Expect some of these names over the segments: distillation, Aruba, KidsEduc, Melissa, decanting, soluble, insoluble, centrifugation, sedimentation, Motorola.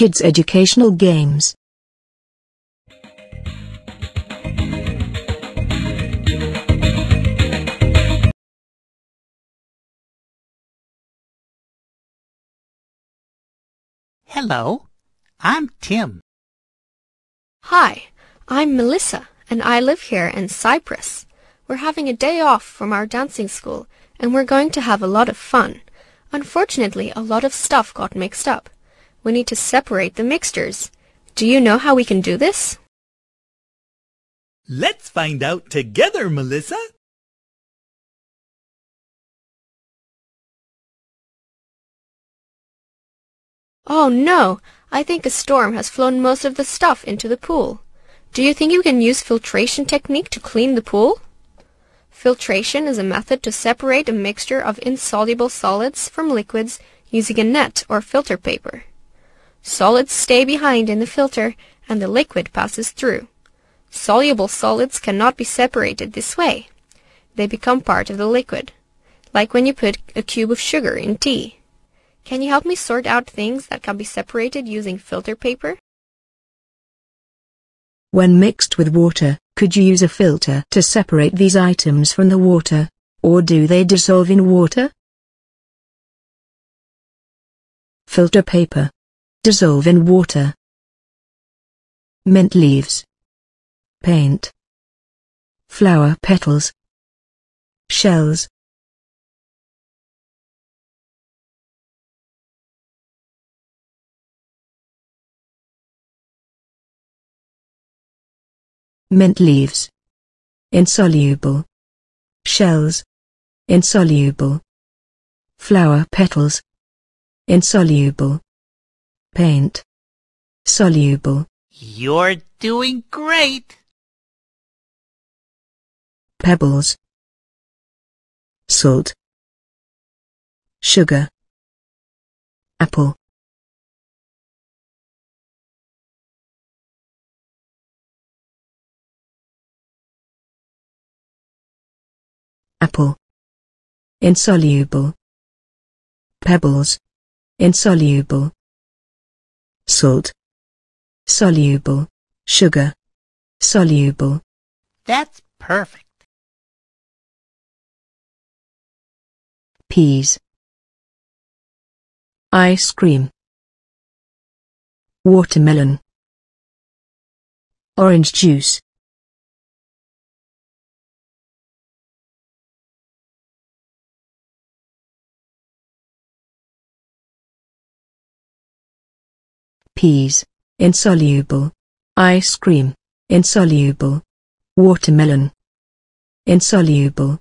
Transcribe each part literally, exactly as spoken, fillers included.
Kids Educational Games. Hello, I'm Tim. Hi, I'm Melissa, and I live here in Cyprus. We're having a day off from our dancing school, and we're going to have a lot of fun. Unfortunately, a lot of stuff got mixed up. We need to separate the mixtures. Do you know how we can do this? Let's find out together, Melissa. Oh no, I think a storm has flown most of the stuff into the pool. Do you think you can use filtration technique to clean the pool? Filtration is a method to separate a mixture of insoluble solids from liquids using a net or filter paper. Solids stay behind in the filter and the liquid passes through. Soluble solids cannot be separated this way. They become part of the liquid, like when you put a cube of sugar in tea. Can you help me sort out things that can be separated using filter paper? When mixed with water, could you use a filter to separate these items from the water, or do they dissolve in water? Filter paper. Dissolve in water. Mint leaves. Paint. Flower petals. Shells. Mint leaves. Insoluble. Shells. Insoluble. Flower petals. Insoluble. Paint. Soluble. You're doing great! Pebbles. Salt. Sugar. Apple. Apple. Insoluble. Pebbles. Insoluble. Salt. Soluble. Sugar. Soluble. That's perfect. Peas. Ice cream. Watermelon. Orange juice. Peas, insoluble. Ice cream, insoluble. Watermelon, insoluble.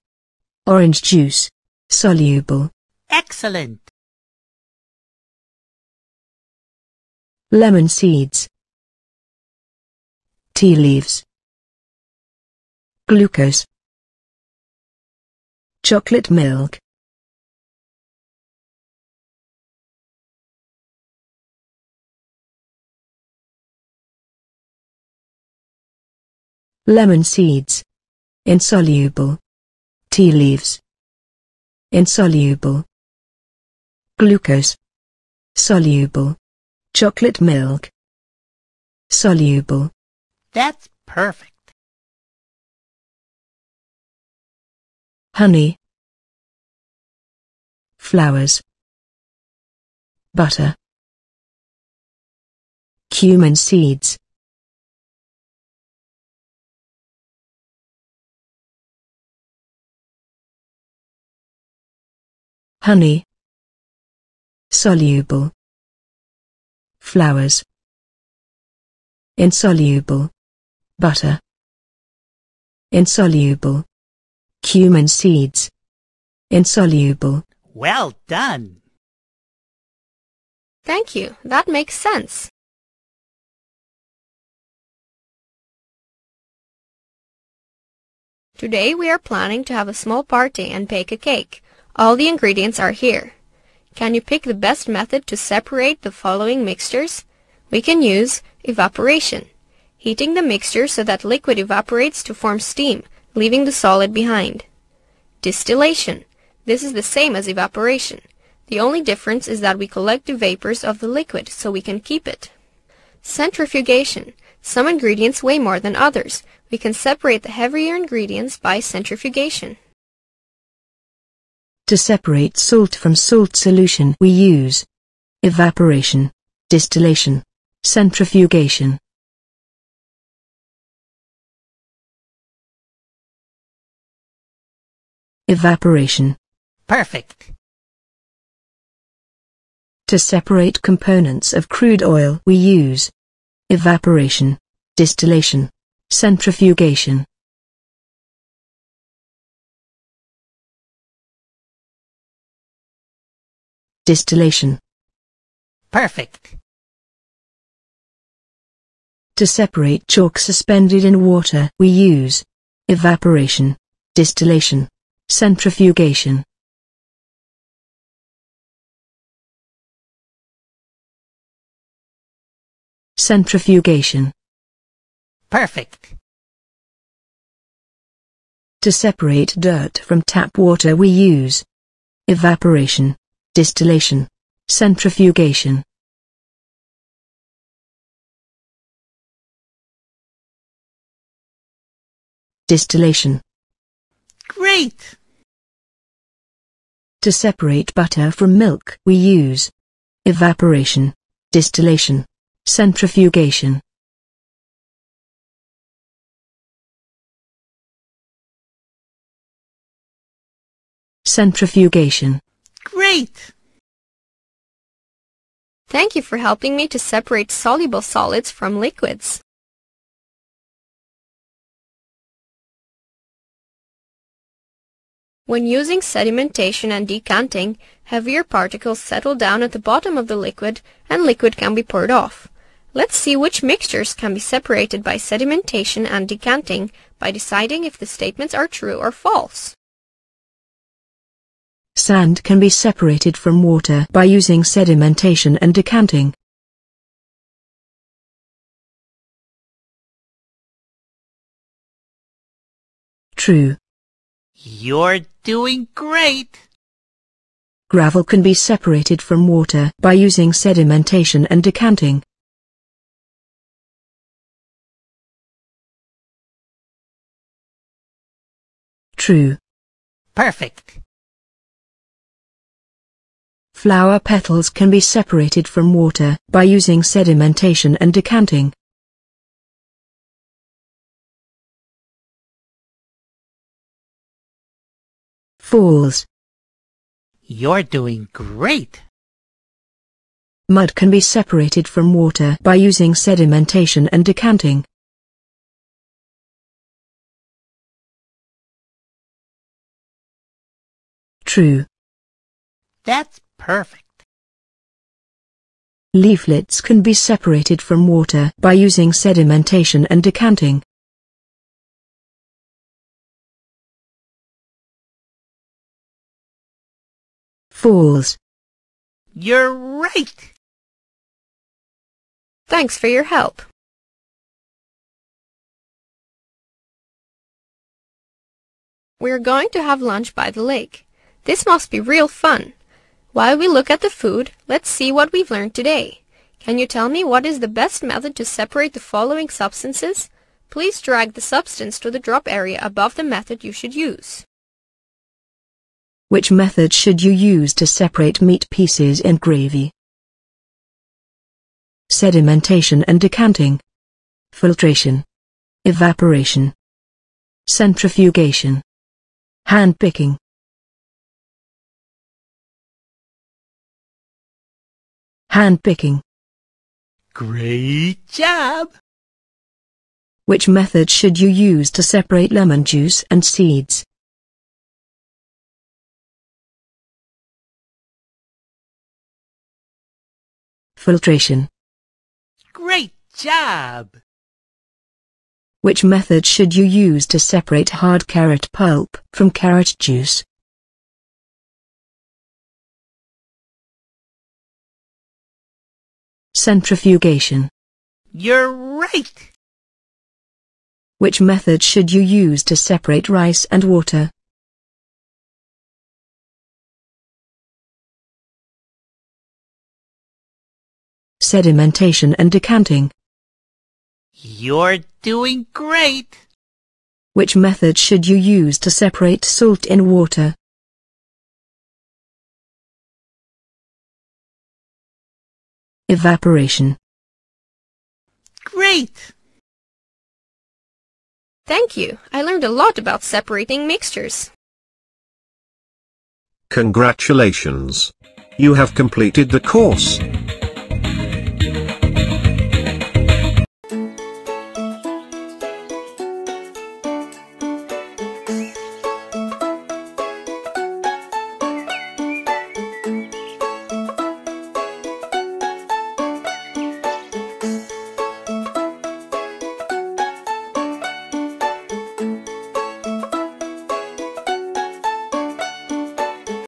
Orange juice, soluble. Excellent! Lemon seeds. Tea leaves. Glucose. Chocolate milk. Lemon seeds. Insoluble. Tea leaves. Insoluble. Glucose. Soluble. Chocolate milk. Soluble. That's perfect. Honey. Flowers. Butter. Cumin seeds. Honey. Soluble. Flowers. Insoluble. Butter. Insoluble. Cumin seeds. Insoluble. Well done! Thank you. That makes sense. Today we are planning to have a small party and bake a cake. All the ingredients are here. Can you pick the best method to separate the following mixtures? We can use evaporation, heating the mixture so that liquid evaporates to form steam, leaving the solid behind. Distillation. This is the same as evaporation. The only difference is that we collect the vapors of the liquid, so we can keep it. Centrifugation. Some ingredients weigh more than others. We can separate the heavier ingredients by centrifugation. To separate salt from salt solution, we use evaporation, distillation, centrifugation. Evaporation. Perfect. To separate components of crude oil, we use evaporation, distillation, centrifugation. Distillation. Perfect. To separate chalk suspended in water, we use evaporation, distillation, centrifugation. Centrifugation. Perfect. To separate dirt from tap water, we use evaporation, distillation, centrifugation. Distillation. Great! To separate butter from milk, we use evaporation, distillation, centrifugation. Centrifugation. Great! Thank you for helping me to separate soluble solids from liquids. When using sedimentation and decanting, heavier particles settle down at the bottom of the liquid and liquid can be poured off. Let's see which mixtures can be separated by sedimentation and decanting by deciding if the statements are true or false. Sand can be separated from water by using sedimentation and decanting. True. You're doing great! Gravel can be separated from water by using sedimentation and decanting. True. Perfect. Flower petals can be separated from water by using sedimentation and decanting. False. You're doing great. Mud can be separated from water by using sedimentation and decanting. True. That's perfect. Leaflets can be separated from water by using sedimentation and decanting. False. You're right. Thanks for your help. We're going to have lunch by the lake. This must be real fun. While we look at the food, let's see what we've learned today. Can you tell me what is the best method to separate the following substances? Please drag the substance to the drop area above the method you should use. Which method should you use to separate meat pieces in gravy? Sedimentation and decanting. Filtration. Evaporation. Centrifugation. Hand picking. Hand picking. Great job! Which method should you use to separate lemon juice and seeds? Filtration. Great job! Which method should you use to separate hard carrot pulp from carrot juice? Centrifugation. You're right! Which method should you use to separate rice and water? sedimentation and decanting. You're doing great! Which method should you use to separate salt in water? Evaporation. Great! Thank you. I learned a lot about separating mixtures. Congratulations! You have completed the course.